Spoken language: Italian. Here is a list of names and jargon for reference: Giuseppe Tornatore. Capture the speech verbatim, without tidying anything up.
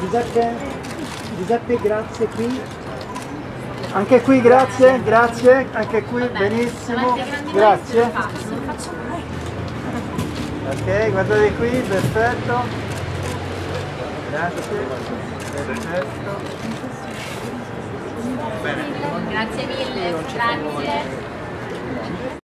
Giuseppe, Giuseppe grazie qui. Anche qui grazie, grazie, anche qui benissimo. Grazie. Ok, guardate qui, perfetto. Grazie, perfetto. Bene. Grazie mille, grazie.